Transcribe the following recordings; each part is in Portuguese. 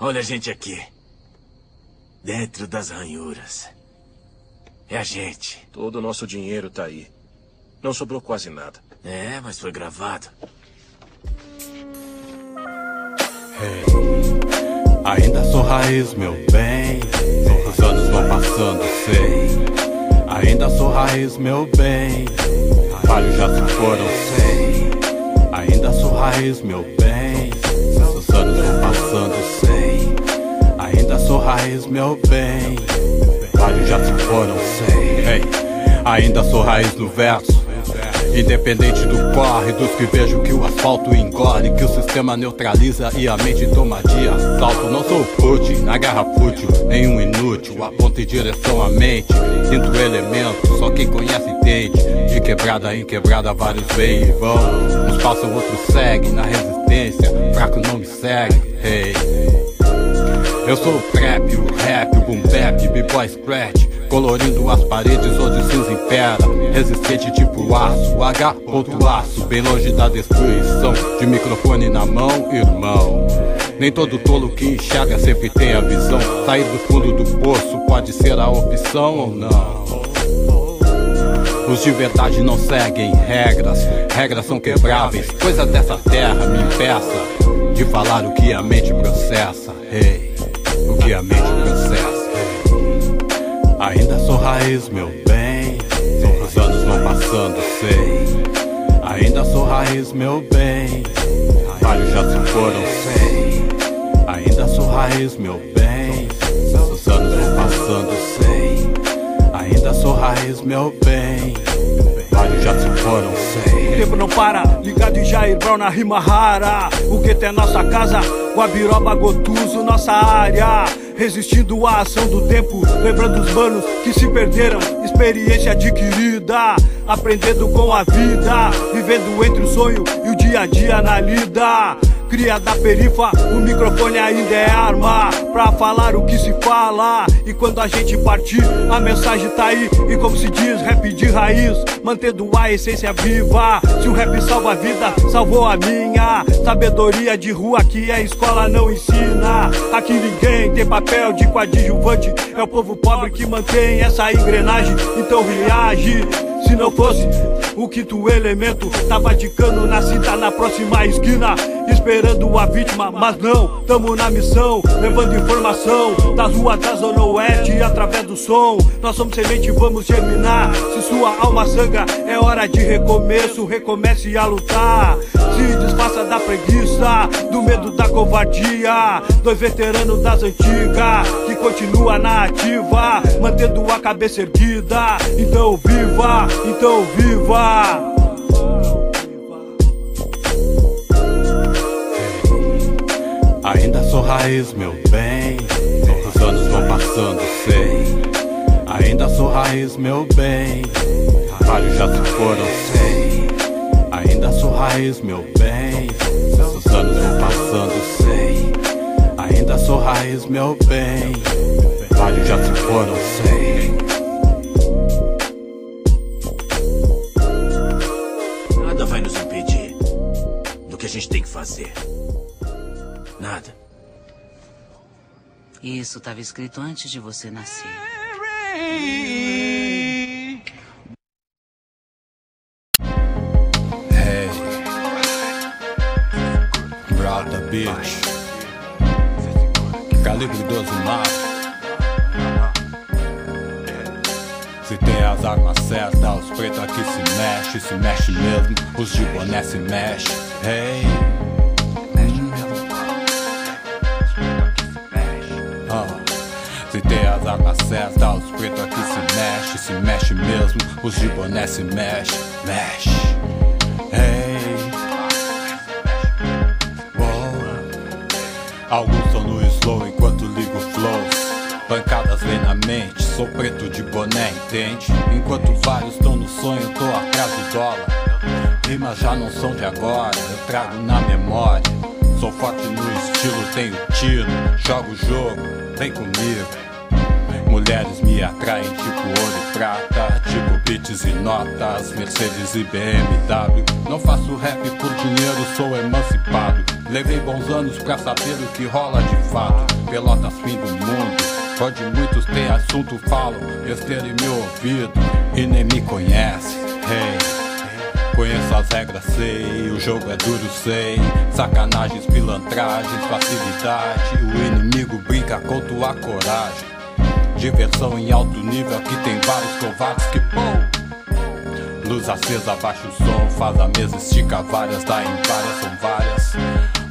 Olha a gente aqui. Dentro das ranhuras. É a gente. Todo o nosso dinheiro tá aí. Não sobrou quase nada. É, mas foi gravado. Hey, ainda sou raiz, meu bem. Os anos vão passando, sei. Ainda sou raiz, meu bem. Falhos já se foram, sei. Ainda sou raiz, meu bem. Os anos vão passando, sei. Ainda sou raiz, meu bem. Falhos já se foram, sei. Hey, ainda sou raiz no verso. Independente do corre, dos que vejo que o asfalto engole, que o sistema neutraliza e a mente toma de assalto. Não sou fute, na garra fútil, nenhum inútil, aponta em direção à mente. Sinto elementos, só quem conhece entende. De quebrada em quebrada vários vêm e vão. Uns passam, outros seguem, na resistência, fraco não me segue, hey. Eu sou o trap, o rap, o boom bap, b-boy scratch, colorindo as paredes onde cinza impera, resistente tipo aço, H ponto aço, bem longe da destruição, de microfone na mão, irmão. Nem todo tolo que enxerga sempre tem a visão, sair do fundo do poço pode ser a opção ou não. Os de verdade não seguem regras, regras são quebráveis, coisa dessa terra me impeça de falar o que a mente processa, hey, o que a mente processa. Ainda sou raiz, meu bem. Os anos vão passando, sei. Ainda sou raiz, meu bem. Vários já se foram, sei. Ainda sou raiz, meu bem. Os anos vão passando, sei. Ainda sou raiz, meu bem. Vários já se foram, sei. O tempo não para, ligado em Jair Brown na rima rara. O gueto é nossa casa, Guabiroba, Gotuso, nossa área. Resistindo à ação do tempo, lembrando os manos que se perderam, experiência adquirida, aprendendo com a vida, vivendo entre o sonho e o dia a dia na lida. Cria da perifa, o microfone ainda é arma pra falar o que se fala. E quando a gente partir, a mensagem tá aí. E como se diz, rap de raiz, mantendo a essência viva. Se o rap salva a vida, salvou a minha. Sabedoria de rua que a escola não ensina. Aqui ninguém tem papel de coadjuvante, é o povo pobre que mantém essa engrenagem. Então reage. Se não fosse o quinto elemento, tava de cano na cinta na próxima esquina, esperando a vítima, mas não, tamo na missão, levando informação das ruas da Zona Oeste, através do som. Nós somos semente, vamos germinar. Se sua alma sangra, é hora de recomeço, recomece a lutar. Se desfaça da preguiça, do medo da covardia, dois veteranos das antigas, que continua na ativa, mantendo a cabeça erguida. Então viva, então viva. Ainda sou raiz, meu bem. Os anos vão passando, sei. Ainda sou raiz, meu bem. Vários já se foram, sei. Ainda sou raiz, meu bem. Os anos vão passando, sei. Ainda sou raiz, meu bem. Vários já se foram, sei. Nada vai nos impedir do que a gente tem que fazer. Nada. Isso estava escrito antes de você nascer. Hey, brother bitch. Calibre 12 mais. Se tem as armas certas, os pretos aqui se mexe mesmo. Os de boné se mexe. Hey. Se tem as armas certas, os pretos aqui se mexe mesmo. Os de boné se mexe. Hey, oh. Alguns são no slow enquanto ligo flows. Pancadas vem na mente, sou preto de boné, entende? Enquanto vários estão no sonho, tô atrás do dólar. Rimas já não são de agora, eu trago na memória. Sou forte no estilo, tenho tiro, jogo o jogo. Vem comigo. Mulheres me atraem tipo ouro e prata, tipo beats e notas, Mercedes e BMW. Não faço rap por dinheiro, sou emancipado. Levei bons anos pra saber o que rola de fato. Pelotas, fim do mundo, pode muitos ter assunto, falam besteira em meu ouvido e nem me conhece. Hey. Conheço as regras, sei, o jogo é duro, sei. Sacanagens, pilantragens, facilidade. O inimigo brinca com tua coragem. Diversão em alto nível, aqui tem vários covardes que pão. Luz acesa, baixa o som, faz a mesa, estica várias, dá em várias, são várias.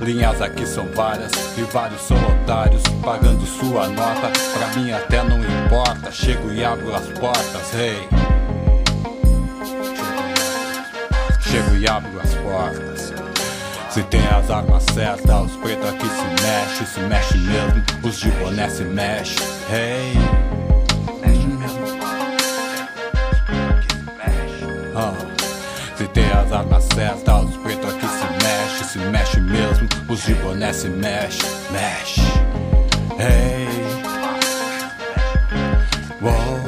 Linhas aqui são várias, e vários são otários, pagando sua nota. Pra mim até não importa, chego e abro as portas, hey. Chego e abro as portas. Se tem as armas certas, os pretos aqui se mexe mesmo. Os de boné se mexe, hey. Mexe mesmo. Os pretos aqui se mexe. Se tem as armas certas, os pretos aqui se mexe mesmo. Os de boné se mexe, mexe, hey. Wow.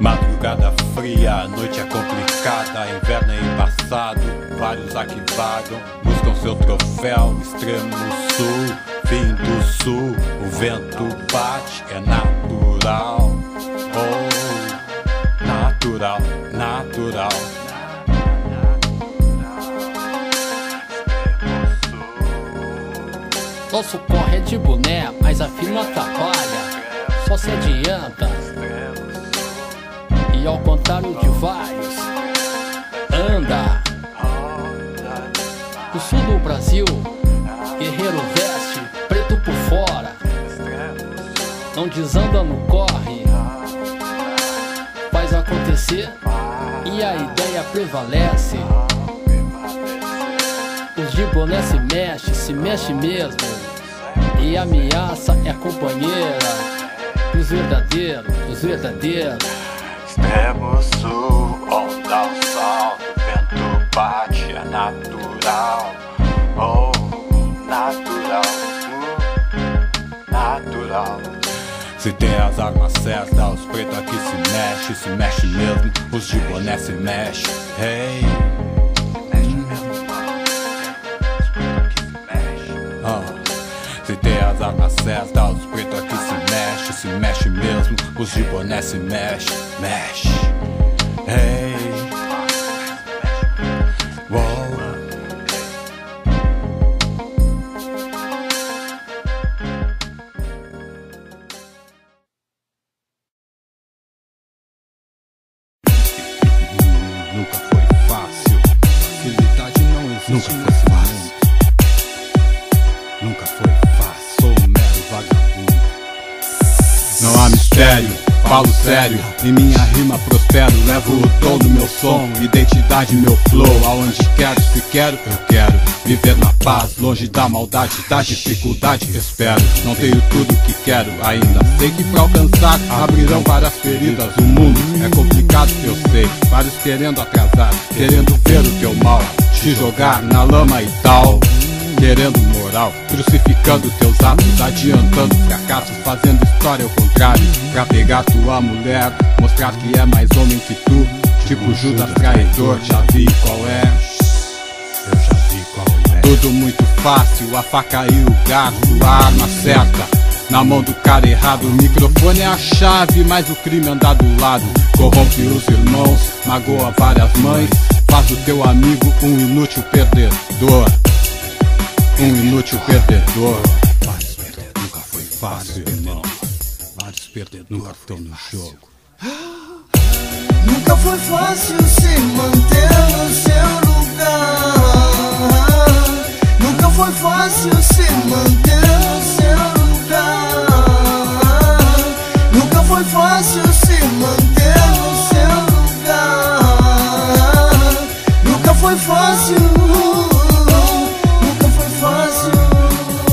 Madrugada fria, a noite é complicada, inverno é embaçado, vários aqui vagam, buscam seu troféu, extremo sul, fim do sul, o vento bate, é natural, oh, natural, natural. Nosso corre é de boné, mas a firma atrapalha, só se adianta. E ao contrário de vários, anda. O sul do Brasil, guerreiro veste, preto por fora. Não desanda no corre, faz acontecer e a ideia prevalece. Os de boné se mexe mesmo. E a ameaça é companheira dos verdadeiros, dos verdadeiros. Extremo sul, onda o salto, vento bate, é natural, oh, natural, natural. Se tem as armas certas, os pretos aqui se mexe mesmo, os de boné se mexe, hey. Mexe mesmo, os pretos aqui se mexe. Se tem as armas certas, os pretos aqui se mexe mesmo, os de boné se mexe, mexe, hey, wow. Nunca foi fácil, facilidade não existe. Nunca foi fácil, nunca foi fácil, sou um mero vagabundo. Não há mistério, falo sério, em minha rima prospero. Levo o tom do meu som, identidade, meu flow. Aonde quero, se quero, eu quero viver na paz, longe da maldade, da dificuldade, espero. Não tenho tudo que quero ainda, sei que pra alcançar abrirão várias feridas. O mundo é complicado, eu sei, vários querendo atrasar, querendo ver o teu mal, te jogar na lama e tal, querendo moral, crucificando teus atos, adiantando fracassos, fazendo história ao contrário, pra pegar tua mulher, mostrar que é mais homem que tu, tipo Judas traidor. Já vi qual é, eu já vi qual é. Tudo muito fácil, a faca e o garfo, a arma certa na mão do cara errado. O microfone é a chave, mas o crime anda do lado. Corrompe os irmãos, magoa várias mães, faz o teu amigo um inútil perdedor. Um inútil perdedor. Vários perdedores, nunca foi fácil, irmão. Vários perdedores nunca estão no jogo. Nunca foi fácil se manter no seu lugar. Nunca foi fácil se manter no seu lugar. Nunca foi fácil se manter no seu lugar. Nunca foi fácil.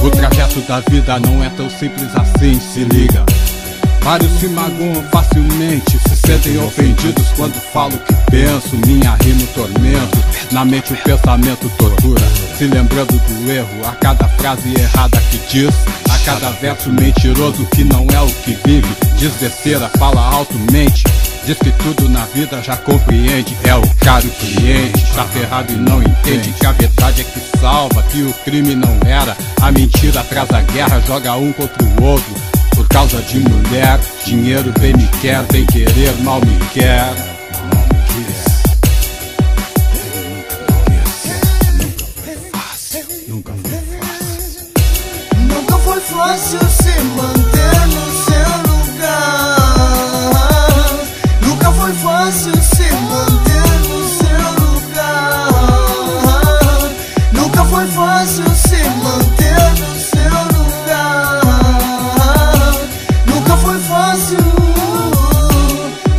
O trajeto da vida não é tão simples assim, se liga. Vários se magoam facilmente, se sentem ofendidos quando falo o que penso. Minha rima o tormento, na mente o pensamento tortura, se lembrando do erro, a cada frase errada que diz, a cada verso mentiroso que não é o que vive. Diz besteira, fala alto, mente, Diz que tudo na vida já compreende. É o cara o cliente, tá ferrado e não entende que a verdade é que salva, que o crime não era. A mentira traz a guerra, joga um contra o outro. Por causa de mulher, dinheiro bem me quer, bem querer mal me quer. Nunca foi fácil se manter no seu lugar. Nunca foi fácil se manter no seu lugar. Nunca foi fácil se manter no seu lugar. Nunca foi fácil,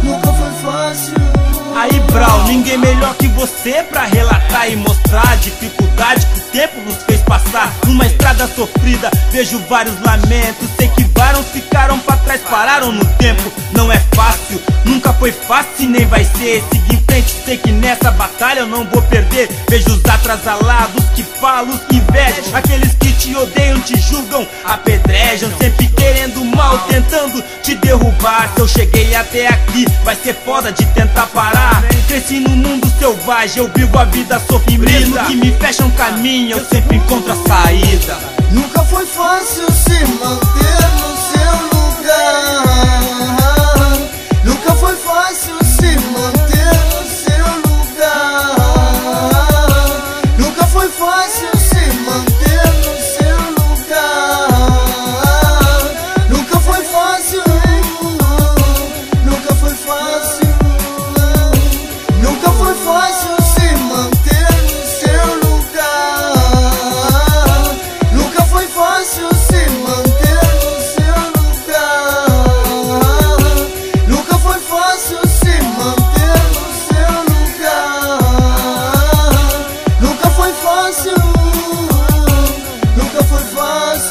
nunca foi fácil. Aí Brown, ninguém melhor que você pra relatar e mostrar a dificuldade que o tempo nos fez passar. Numa estrada sofrida, vejo vários lamentos. Sei que vários ficaram pra trás, pararam no tempo. Não é fácil, nunca foi fácil e nem vai ser. Seguir em frente, sei que nessa batalha eu não vou perder. Vejo os atrasalados que falam, os que invejam, aqueles que te odeiam, te julgam, apedrejam, sempre querendo mal, tentando te derrubar. Se eu cheguei até aqui, vai ser foda de tentar parar. Cresci no mundo selvagem, eu vivo a vida sofrida. Mesmo que me fecham um caminho, eu sempre encontro a saída. Nunca foi fácil se manter no seu lugar. Nunca foi fácil se manter no seu lugar. Nunca foi fácil se manter no seu lugar. Nunca foi fácil, nunca foi fácil. Nunca foi fácil se manter no seu lugar. Nunca foi fácil se manter no seu lugar. Nunca foi fácil se manter no seu lugar. Nunca foi fácil, nunca foi fácil.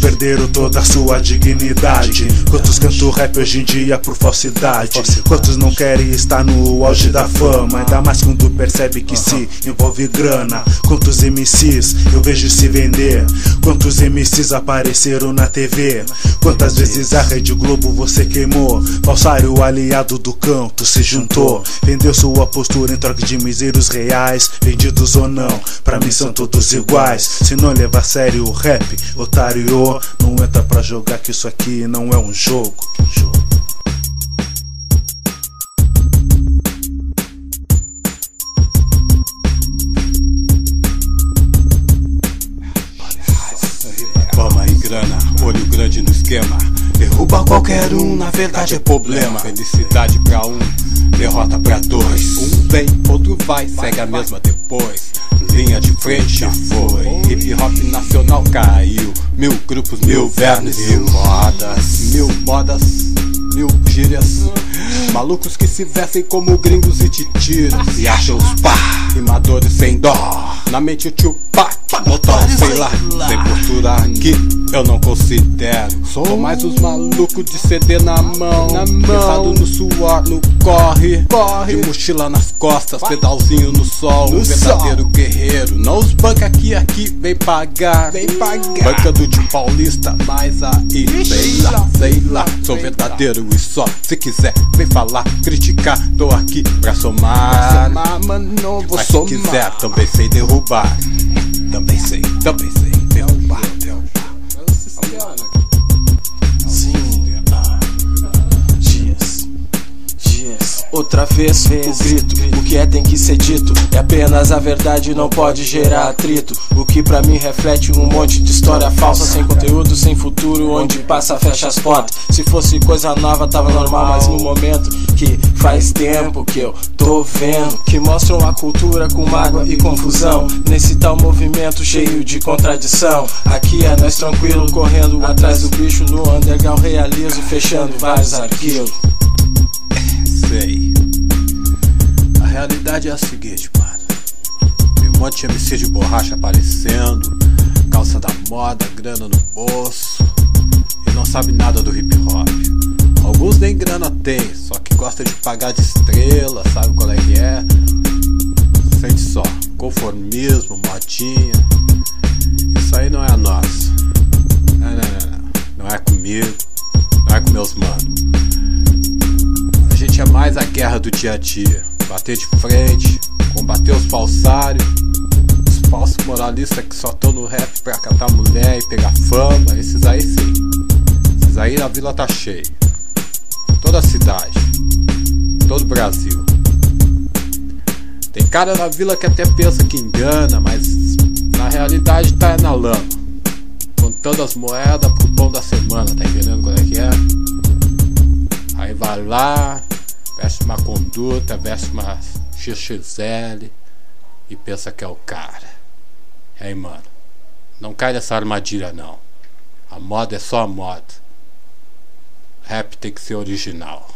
Perderam toda a sua dignidade. Quantos cantam rap hoje em dia por falsidade. Quantos não querem estar no auge da fama, ainda mais quando percebe que se envolve grana. Quantos MCs eu vejo se vender. Quantos MCs apareceram na TV. Quantas vezes a Rede Globo você queimou. Falsário aliado do canto se juntou. Vendeu sua postura em troca de miseiros reais. Vendidos ou não, pra mim são todos iguais. Se não levar a sério o rap, otário, não entra pra jogar que isso aqui não é um jogo. Fama e grana, olho grande no esquema. Derruba qualquer um, na verdade é problema. Felicidade pra um, derrota pra dois. Um vem, outro vai, segue a mesma depois. Linha de frente foi, hip hop nacional caiu. Mil grupos, mil vermes, mil modas, mil gírias. Malucos que se vestem como gringos e titiras. E acham os pá, rimadores sem dó. Na mente o tio pá, notório sei lá. Sem postura aqui, eu não considero. Sou mais os malucos de CD na mão. Pesado no suor, no corre. De mochila nas costas, pedalzinho no sol. Um verdadeiro guerreiro, não os banca aqui vem pagar. Banca do de paulista, mas aí sei lá, sou verdadeiro e só. Se quiser, vem falar, criticar, tô aqui pra somar. Mano, vou somar. Mas se quiser, também sei derrubar. Também sei derrubar. Outra vez o grito, o que é tem que ser dito. É apenas a verdade, não pode gerar atrito. O que pra mim reflete um monte de história falsa, sem conteúdo, sem futuro, onde passa fecha as portas. Se fosse coisa nova tava normal, mas no momento que faz tempo que eu tô vendo, que mostram a cultura com mágoa e confusão, nesse tal movimento cheio de contradição. Aqui é nós tranquilo, correndo atrás do bicho, no underground realizo, fechando vários arquivos. Sei. A realidade é a seguinte, mano. Tem um monte de MC de borracha aparecendo, calça da moda, grana no bolso, e não sabe nada do hip hop. Alguns nem grana tem, só que gosta de pagar de estrela, sabe qual é que é? Sente só, conformismo, modinha. Isso aí não é a nossa. Não é comigo, não é com meus manos. A gente é mais a guerra do dia a dia, bater de frente, combater os falsários, os falsos moralistas que só estão no rap pra catar mulher e pegar fama. Esses aí sim, esses aí a vila tá cheia, toda a cidade, todo o Brasil. Tem cara na vila que até pensa que engana, mas na realidade tá na lama, contando as moedas pro pão da semana, tá entendendo qual é que é? Aí vai lá, veste uma conduta, veste uma XXL e pensa que é o cara. Aí mano, não cai nessa armadilha não. A moda é só a moda. Rap tem que ser original.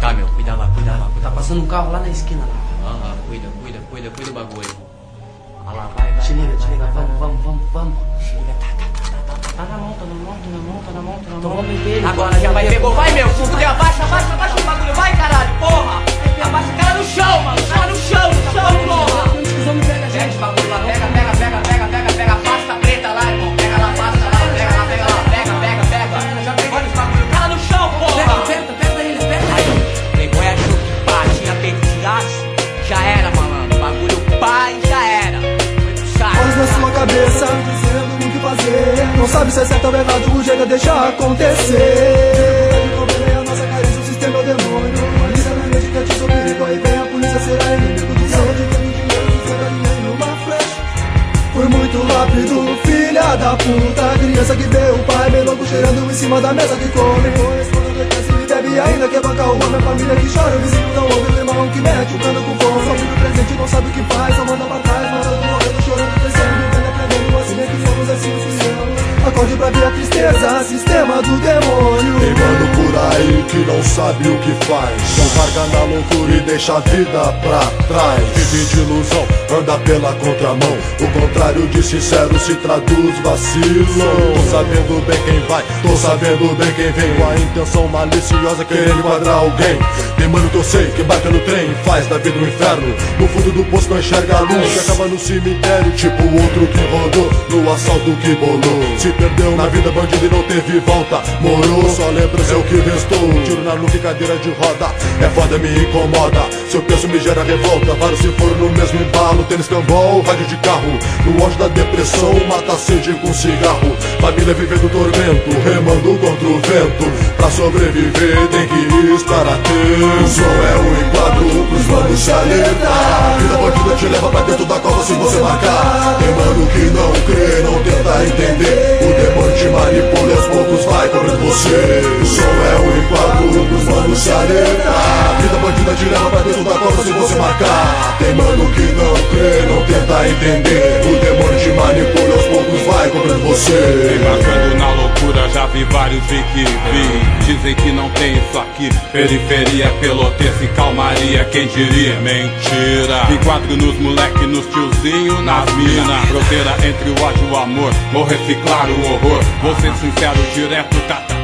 Tá, meu, cuida lá, cuida lá. Tá passando um carro lá na esquina lá. Ah, cuida o bagulho. Ah lá, vai. Te liga, vamos. Chega, tá na mão. Toma, agora já vai, pegou, vai, meu. Abaixa o bagulho, vai, caralho, porra. Abaixa o cara no chão, mano, o cara no chão, porra. Pega esse bagulho lá, pega a pasta preta lá, irmão. Pega lá a pasta lá, pega. Já pegou esse bagulho, cara no chão, porra. Pega ele. Pegou a chupa, tinha pedaço. Já era, malandro, bagulho pai, já era. Foi puxado. Olhos na sua cabeça, dizendo o que fazer. Não sabe se é certo ou errado, o jeito é deixar acontecer. Aí vem a polícia, será inimigo do céu. De todo dinheiro, será nem numa flecha. Foi muito rápido, filha da puta. Criança que vê o pai bem louco cheirando em cima da mesa que come. Pois quando cresce e bebe ainda quer bancar o homem. A família que chora, o vizinho não ouve, o irmão que mete o cano com fome. Só vive o presente, não sabe o que faz, só manda pra trás. Morando, morrendo, chorando, crescendo, vivendo, aprendendo. Assim é que somos, assim funcionamos. Acorde pra ver a tristeza, sistema do demônio. Tem mano por aí que não sabe o que faz, não larga na loucura e deixa a vida pra trás. Vive de ilusão, anda pela contramão, o contrário de sincero se traduz vacilo. Tô sabendo bem quem vai, tô sabendo bem quem vem, com a intenção maliciosa querendo enquadrar alguém. Tem mano que eu sei que bate no trem, faz da vida um inferno, no fundo do poço não enxerga a luz, que acaba no cemitério, tipo o outro que rodou, no assalto que bolou. Se perdeu na vida bandido e não teve volta, morou, só lembra-se o que restou. Tiro na nuca e cadeira de roda, é foda, me incomoda. Se eu penso me gera revolta, vários se foram no mesmo embalo. Tênis, cambol, rádio de carro, no auge da depressão, mata a sede com cigarro. Família vivendo tormento, remando contra o vento. Pra sobreviver tem que estar atento. O som é um enquadro pros manos se alertar. Vida bandida te leva pra dentro da cova se você marcar. Tem mano que não crê, não tenta entender, o demônio te manipula e aos poucos vai comendo você. O som é um enquadro pros manos se alertar. Vida bandida te leva pra dentro da cova se você marcar. Tem mano que não crê, não tenta entender, o demônio te manipula e aos poucos vai comendo você. Vem marcando na loucura, já vi vários e que vi. Dizem que não tem isso aqui, periferia, pelotense e calmaria, quem diria? Mentira. Enquadro nos moleque, nos tiozinho, nas mina. Fronteira entre o ódio e o amor, vou reciclar o horror. Vou ser sincero, direto,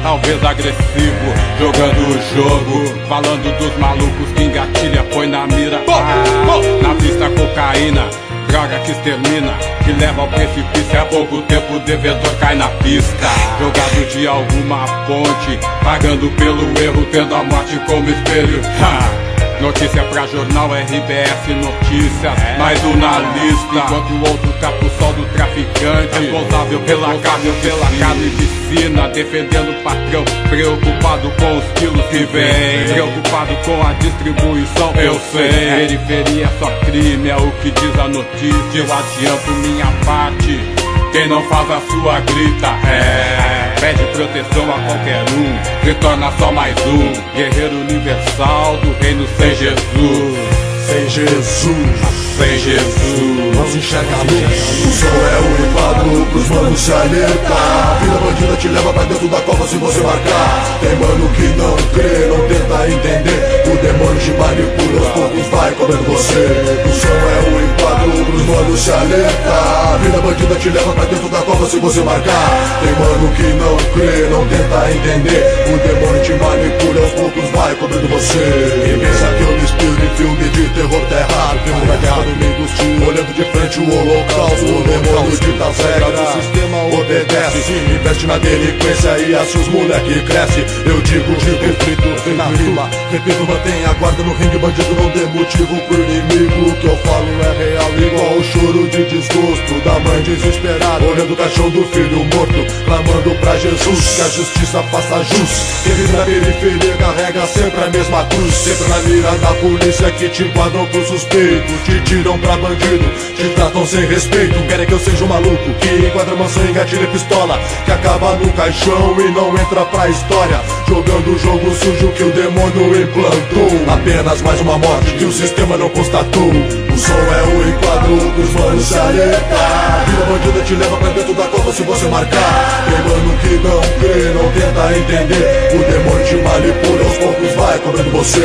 talvez agressivo, jogando o jogo, falando dos malucos que engatilha, põe na mira. Na vista cocaína, droga que extermina, que leva ao precipício. Há pouco tempo o devedor cai na pista, jogado de alguma ponte, pagando pelo erro, tendo a morte como espelho. Notícia pra jornal, RBS Notícias, mais um na lista, enquanto o outro tá pro sol do traficante. Responsável pela casa, pela casa e piscina, defendendo o patrão, preocupado com os quilos que vem, preocupado com a distribuição, eu sei. Periferia só crime, é o que diz a notícia. Eu adianto minha parte, quem não faz a sua grita, pede proteção a qualquer um, se torna só mais um guerreiro universal do reino sem Jesus. Sem Jesus, sem Jesus, não se enxerga a luz. O sol é o impacto pros manos se alertar. Vida bandida te leva pra dentro da cova se você marcar. Tem mano que não crê, não tenta entender. O demônio te manipula, aos poucos vai comendo você. O sol é o impacto pros manos se alertar. Vida bandida te leva pra dentro da cova se você marcar. Tem mano que não crê, não tenta entender. O demônio te manipula, aos poucos vai comendo você. E pensa que eu me inspiro em filme de terror, tá errado. Filme inimigos te olhando de frente, o holocausto. O demônio te dá cega, o sistema obedece. Investe na delinquência e assim os moleque cresce. Eu digo, conflito na rima, repito, mantém a guarda no ringue. Bandido não dê motivo pro inimigo. O que eu falo é real, igual o choro de desgosto da mãe desesperada, olhando o caixão do filho morto, clamando pra Jesus que a justiça faça jus. Quem vive na periferia carrega sempre a mesma cruz, sempre na mira da polícia que te guardam por suspeito, te tiram pra bandido, te tratam sem respeito. Querem que eu seja um maluco que enquadra maçã, engatilha pistola, que acaba no caixão e não entra pra história, jogando o jogo sujo que o demônio implantou. Apenas mais uma morte que o sistema não constatou. O som é o enquadro dos manos se alertar. Vida bandida te leva pra dentro da cova se você marcar. Tem mano que não crê, não tenta entender. O demônio te manipula, aos poucos vai cobrando você.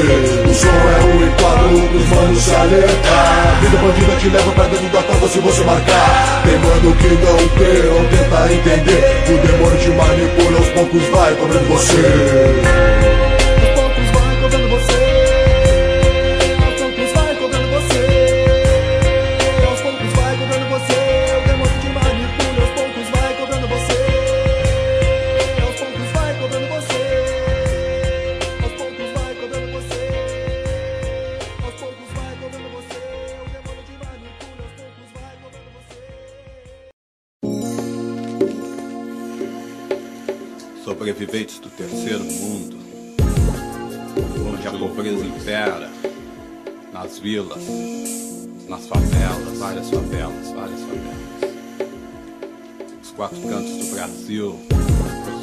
O som é o enquadro dos manos se alertar. Vida bandida te leva pra dentro da cova se você marcar. Tem mano que não crê, não tenta entender. O demônio te manipula, aos poucos vai cobrando você. Aos poucos vai cobrando você. Aos poucos vai cobrando você. Aos poucos vai cobrando você. O demônio te manipula, aos poucos vai cobrando você. Aos poucos vai cobrando você. Aos poucos vai cobrando você. Aos poucos vai cobrando você. O demônio te manipula, aos poucos vai cobrando você. Sobreviventes do terceiro mundo, onde a pobreza impera, nas vilas, nas favelas, várias favelas, várias favelas. Os quatro cantos do Brasil,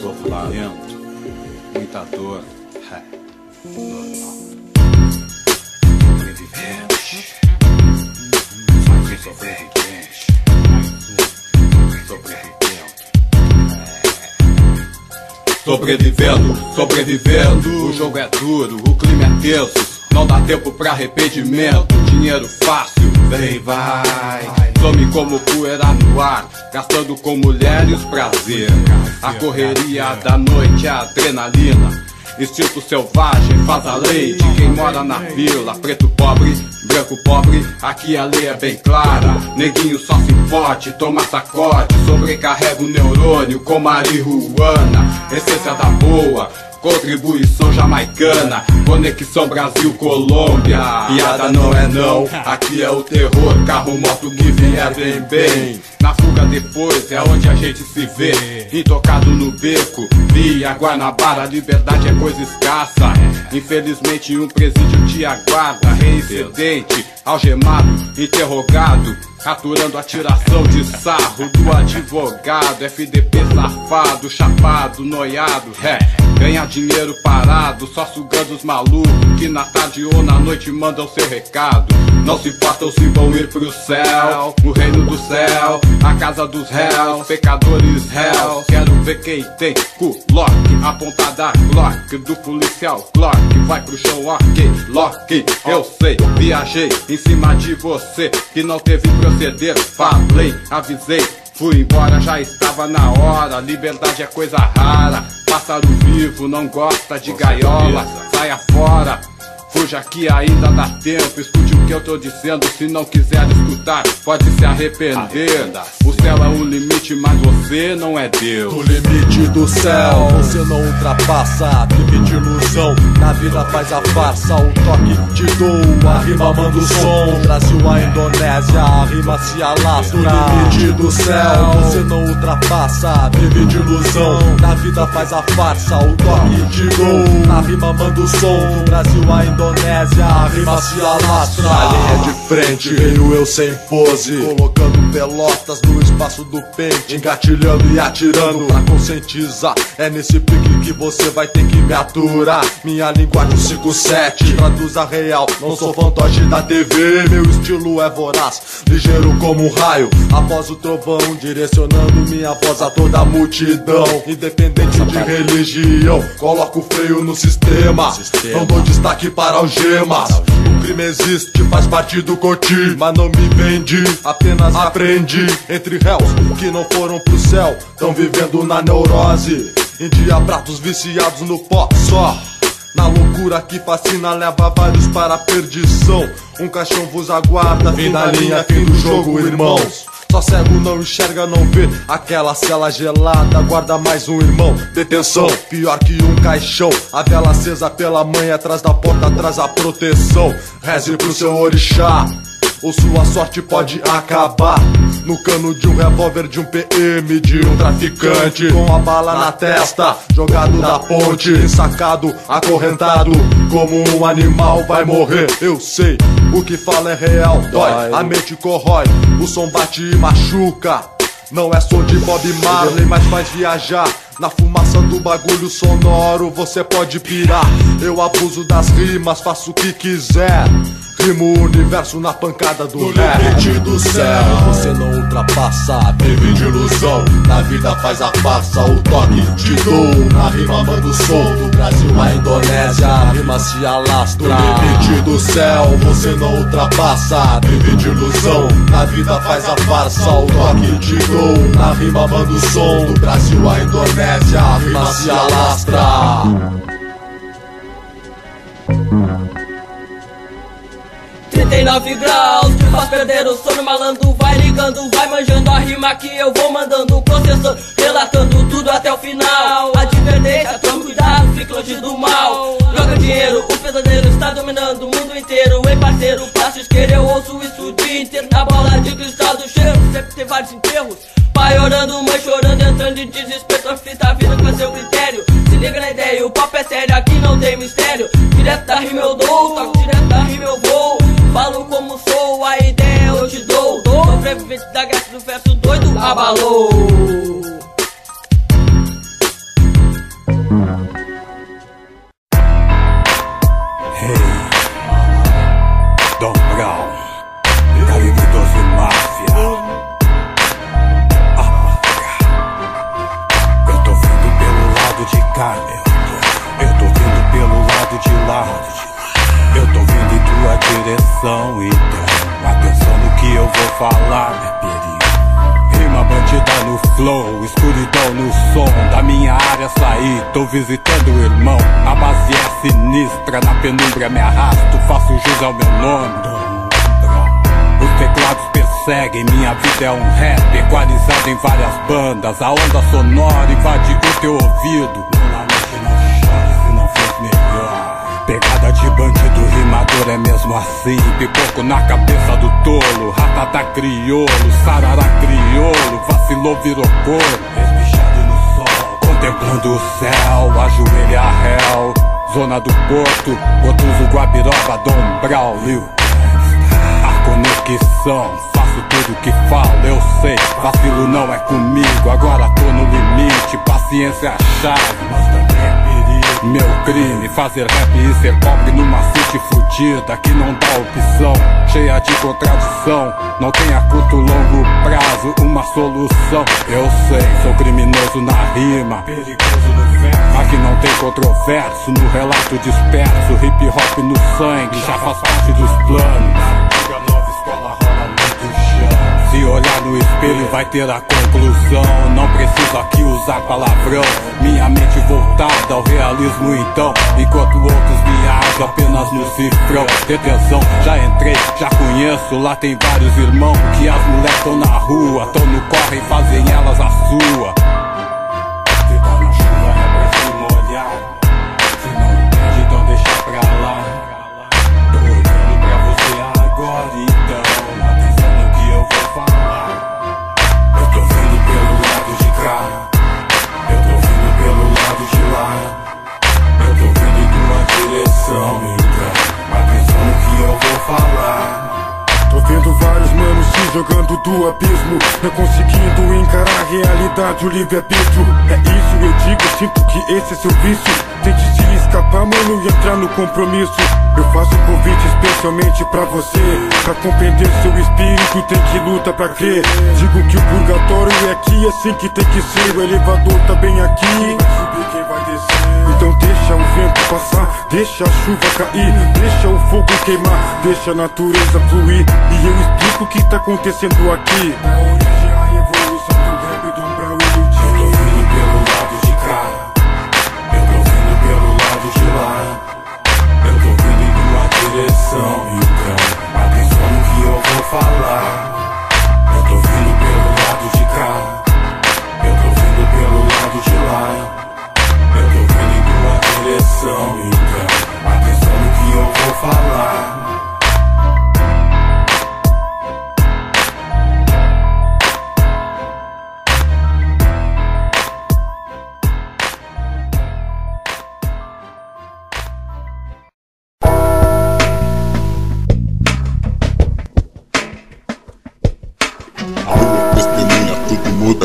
sofrimento, muita dor, normal. Sobrevivente, sobrevivente, sobrevivente. Sobrevivendo, sobrevivendo. O jogo é duro, o clima é tenso, não dá tempo pra arrependimento. Dinheiro fácil, vem e vai, some como poeira no ar, gastando com mulheres prazer. A correria da noite, a adrenalina, instinto selvagem faz a lei de quem mora na vila. Preto pobre, branco pobre, aqui a lei é bem clara. Neguinho só se fode, toma sacode, sobrecarrega o neurônio com marihuana. Essência da boa, contribuição jamaicana, conexão Brasil-Colômbia. Piada não é não, aqui é o terror, carro, moto, que vier bem bem. Na fuga depois é onde a gente se vê, intocado no beco, via Guanabara. Liberdade é coisa escassa, infelizmente um presídio te aguarda. Reincidente, algemado, interrogado, aturando a tiração de sarro do advogado. FDP safado, chapado, noiado, ganha dinheiro parado, só sugando os malucos que na tarde ou na noite mandam seu recado. Não se importam se vão ir pro céu, o reino do céu, a casa dos réus, pecadores réus. Quero ver quem tem culoque, apontada Glock do policial Glock, vai pro chão ok, Lock. Eu sei, viajei em cima de você que não teve processo. Falei, avisei, fui embora, já estava na hora. Liberdade é coisa rara, pássaro vivo não gosta de gaiola. Saia fora, Hoje aqui ainda dá tempo, escute o que eu tô dizendo. Se não quiser escutar, pode se arrepender. O céu é o limite, mas você não é Deus. O limite do céu, você não ultrapassa. Vive de ilusão, na vida faz a farsa. O toque te dou, a rima manda o som. Brasil a Indonésia, a rima se alastra. O limite do céu, você não ultrapassa. Vive de ilusão, na vida faz a farsa. O toque te dou, na rima manda o som. Brasil a Indonésia, a rima se alastra. A linha de frente, veio eu sem pose, colocando pelotas no espaço do peito, engatilhando e atirando pra conscientizar. É nesse pique que você vai ter que me aturar. Minha linguagem 57 traduz a real, não sou fantoche da TV. Meu estilo é voraz, ligeiro como um raio após o trovão, direcionando minha voz a toda a multidão. Independente de religião, coloco freio no sistema. Não dou destaque para algemas. O crime existe, faz parte do coti, mas não me vendi, apenas aprendi. Entre réus que não foram pro céu, tão vivendo na neurose. Endiabrados viciados no pó só, na loucura que fascina, leva vários para a perdição. Um caixão vos aguarda, fim da linha, fim do jogo, irmãos. Só cego não enxerga, não vê aquela cela gelada, guarda mais um irmão. Detenção, pior que um caixão. A vela acesa pela mãe, atrás da porta, atrás a proteção. Reze pro seu orixá, ou sua sorte pode acabar. No cano de um revólver, de um PM, de um traficante, com a bala na testa, jogado da ponte, ensacado, acorrentado, como um animal vai morrer. Eu sei, o que fala é real, dói, a mente corrói, o som bate e machuca. Não é som de Bob Marley, mas faz viajar. Na fumaça do bagulho sonoro você pode pirar. Eu abuso das rimas, faço o que quiser. Rimo o universo na pancada do rap. No limite do céu, você não ultrapassa. Vive de ilusão, na vida faz a farsa. O toque te dou, na rima manda o som. Do Brasil à Indonésia, a rima se alastra. No limite do céu, você não ultrapassa. Vive de ilusão, na vida faz a farsa. O toque te dou, na rima manda o som. Do Brasil à Indonésia, a rima se alastra. 39 graus, te faz perder o sono, malandro. Vai ligando, vai manjando a rima que eu vou mandando. Processando, relatando tudo até o final. Advertência, tome cuidado, fica longe do mal. Droga, dinheiro, o pesadelo está dominando o mundo inteiro. Ei parceiro, braço esquerdo, eu ouço isso o dia inteiro. Na bola de cristal do cheiro, sempre tem vários enterros. Pai orando, mãe chorando, entrando em desespero. Aflita a vida com seu critério. Se liga na ideia, o papo é sério, aqui não tem mistério. Direto da rima eu dou, toque direto da rima eu vou. Falo como sou, a ideia eu te dou. Sobrevivente da graça do verso doido abalou. Hey, Dom Brown, Calibre de máfia. De cá, eu tô vindo pelo lado de lá. Eu tô vindo em tua direção, então vai pensando que eu vou falar, né, perigo? Rima bandida no flow, escuridão no som. Da minha área saí, tô visitando o irmão. A base é sinistra, na penumbra me arrasto, faço jus ao meu nome. Os teclados perseguem, minha vida é um rap equalizado em várias bandas. A onda sonora invade o teu ouvido. Não lamente, não chore se não fez melhor. Pegada de bandido, rimador é mesmo assim. Pipoco na cabeça do tolo, ratata crioulo, sarará crioulo, vacilou virou couro. Espichado no sol, contemplando o céu, ajoelha réu. Zona do Porto, Gotuso, Guabiroba, Dom Brown, Lil. Conexão, faço tudo que falo, eu sei. Vacilo não é comigo, agora tô no limite. Paciência é a chave, mas também é perigo. Meu crime, fazer rap e ser pobre numa city fudida que não dá opção, cheia de contradição. Não tem a curto longo prazo uma solução. Eu sei, sou criminoso na rima, perigoso no verso. Aqui não tem controverso, no relato disperso. Hip hop no sangue, já faz parte dos planos. Se olhar no espelho espelho vai ter a conclusão. Não preciso aqui usar palavrão. Minha mente voltada ao realismo então, enquanto outros viajam apenas no cifrão. Detenção, já entrei, já conheço. Lá tem vários irmãos que as mulheres tão na rua, tão no corre e fazem elas a sua. Jogando do abismo, eu conseguindo encarar a realidade, o livre-arbítrio. É isso, eu digo, sinto que esse é seu vício. Tente se escapar, mano, e entrar no compromisso. Eu faço um convite especialmente pra você, pra compreender seu espírito, tem que lutar pra crer. Digo que o purgatório é aqui, assim que tem que ser. O elevador tá bem aqui, vai subir quem vai descer. Então deixa o vento passar, deixa a chuva cair, deixa o fogo queimar, deixa a natureza fluir. E eu explico o que tá acontecendo aqui. Da origem à revolução do rap do Brau e do Tio. Eu tô vindo pelo lado de cá, eu tô vindo pelo lado de lá, eu tô vindo em tua direção. Então, atenção no que eu vou falar. Eu tô vindo pelo lado de cá, eu tô vindo pelo lado de lá, eu tô vindo em tua direção. Então, atenção no que eu vou falar.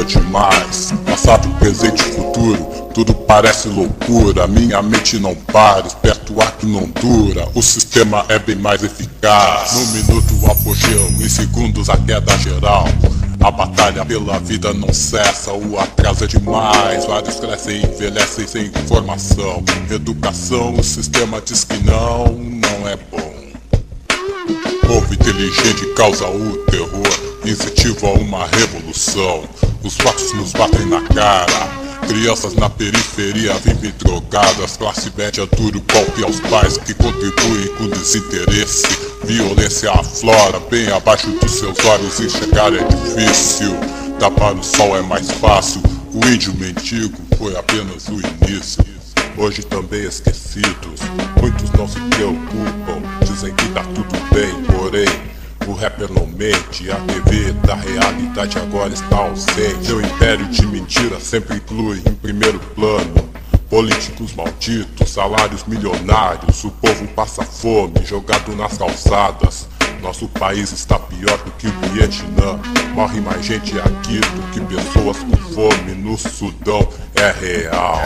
Demais. Passado, presente e futuro, tudo parece loucura. Minha mente não para, esperto ato não dura. O sistema é bem mais eficaz. No minuto o apogeu, em segundos a queda geral. A batalha pela vida não cessa, o atraso é demais. Vários crescem e envelhecem sem informação. Educação, o sistema diz que não é bom. Povo inteligente causa o terror, incentiva uma revolução. Os fatos nos batem na cara. Crianças na periferia vivem drogadas. Classe média dura o golpe aos pais que contribuem com desinteresse. Violência aflora bem abaixo dos seus olhos. Enxergar é difícil, tapar o sol é mais fácil. O índio mendigo foi apenas o início. Hoje também esquecidos, muitos não se preocupam, dizem que tá tudo bem, porém o rapper não mente, a TV da realidade agora está ausente. Seu império de mentira sempre inclui em primeiro plano políticos malditos, salários milionários. O povo passa fome, jogado nas calçadas. Nosso país está pior do que o Vietnã. Morre mais gente aqui do que pessoas com fome no Sudão. É real.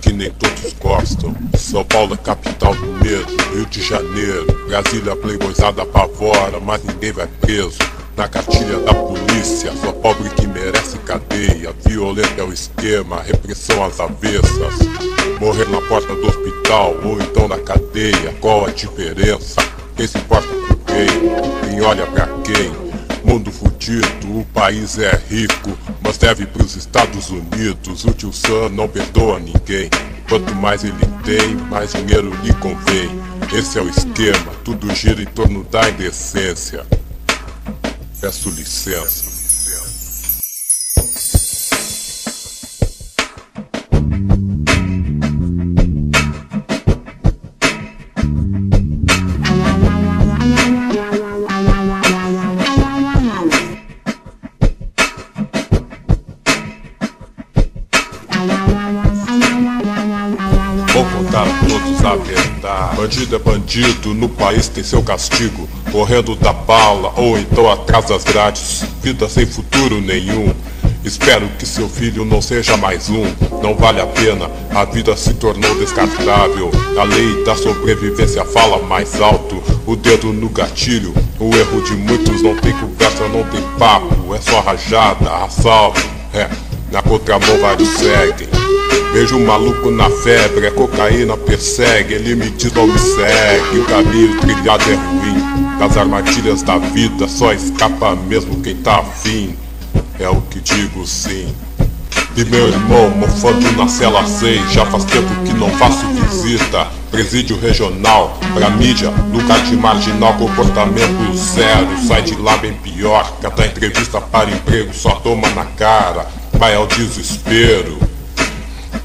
Que nem todos gostam. São Paulo é capital do medo, Rio de Janeiro, Brasília playboyzada apavora, mas ninguém vai preso. Na cartilha da polícia, só pobre que merece cadeia. Violento é o esquema, repressão às avessas. Morrer na porta do hospital ou então na cadeia, qual a diferença? Quem se importa com quem? Quem olha pra quem? Mundo fudido, o país é rico, mas deve pros Estados Unidos. O tio Sam não perdoa ninguém. Quanto mais ele tem, mais dinheiro lhe convém. Esse é o esquema, tudo gira em torno da indecência. Peço licença. Bandido é bandido, no país tem seu castigo. Correndo da bala ou então atrás das grades. Vida sem futuro nenhum. Espero que seu filho não seja mais um. Não vale a pena, a vida se tornou descartável. A lei da sobrevivência fala mais alto. O dedo no gatilho, o erro de muitos. Não tem conversa, não tem papo. É só rajada, assalto. Na contramão vários seguem. Vejo um maluco na febre, a cocaína persegue, ele metido obsegue. O caminho trilhado é ruim, das armadilhas da vida só escapa mesmo quem tá afim. É o que digo sim. E meu irmão mofando na cela 6, já faz tempo que não faço visita. Presídio regional, pra mídia, lugar de marginal, comportamento zero. Sai de lá bem pior, cada entrevista para emprego só toma na cara, vai ao desespero.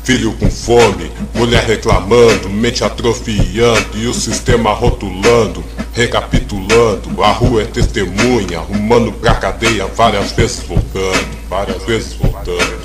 Filho com fome, mulher reclamando, mente atrofiando e o sistema rotulando. Recapitulando, a rua é testemunha, humano pra cadeia várias vezes voltando, várias vezes voltando.